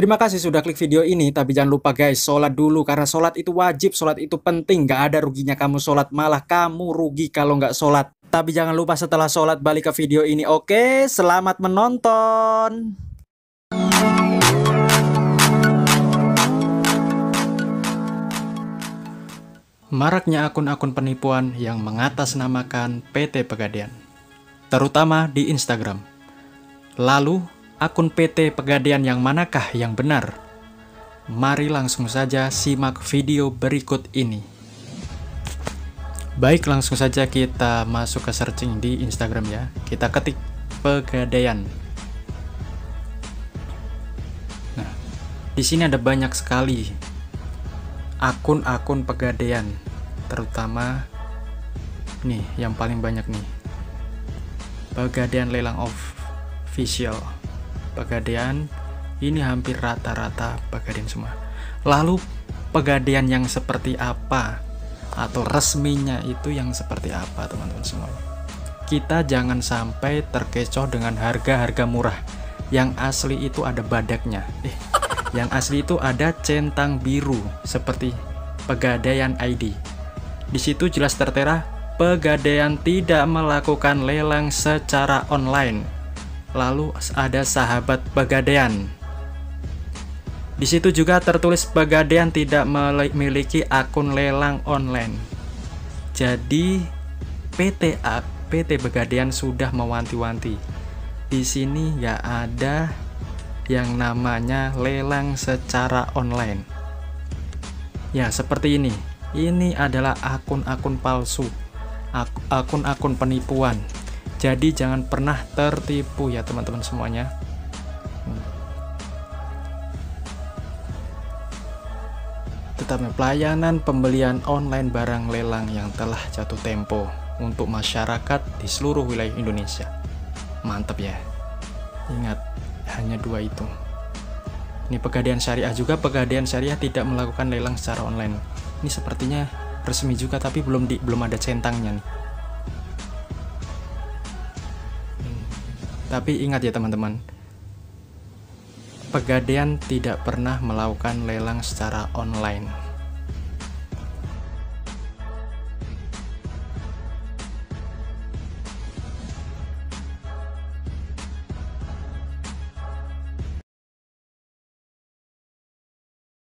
Terima kasih sudah klik video ini, tapi jangan lupa guys, sholat dulu karena sholat itu wajib, sholat itu penting, gak ada ruginya kamu sholat, malah kamu rugi kalau nggak sholat. Tapi jangan lupa setelah sholat balik ke video ini, oke? Selamat menonton! Maraknya akun-akun penipuan yang mengatasnamakan PT Pegadaian, terutama di Instagram. Lalu, akun PT Pegadaian yang manakah yang benar? Mari langsung saja simak video berikut ini. Baik, langsung saja kita masuk ke searching di Instagram ya. Kita ketik Pegadaian. Nah, di sini ada banyak sekali akun-akun Pegadaian, terutama nih yang paling banyak nih. Pegadaian Lelang Official. Pegadaian ini hampir rata-rata pegadaian semua. Lalu pegadaian yang seperti apa atau resminya itu yang seperti apa, teman-teman semua? Kita jangan sampai terkecoh dengan harga-harga murah. Yang asli itu ada badaknya. Yang asli itu ada centang biru seperti Pegadaian ID. Di situ jelas tertera pegadaian tidak melakukan lelang secara online. Lalu ada Sahabat Pegadaian. Di situ juga tertulis Pegadaian tidak memiliki akun lelang online. Jadi PT Pegadaian sudah mewanti-wanti. Di sini ya ada yang namanya lelang secara online. Ya seperti ini. Ini adalah akun-akun palsu, akun-akun penipuan. Jadi jangan pernah tertipu ya teman-teman semuanya. Tetapnya pelayanan pembelian online barang lelang yang telah jatuh tempo untuk masyarakat di seluruh wilayah Indonesia. Mantap ya. Ingat, hanya dua itu. Ini pegadaian syariah juga. Pegadaian syariah tidak melakukan lelang secara online. Ini sepertinya resmi juga tapi belum ada centangnya nih. Tapi ingat ya teman-teman, pegadaian tidak pernah melakukan lelang secara online.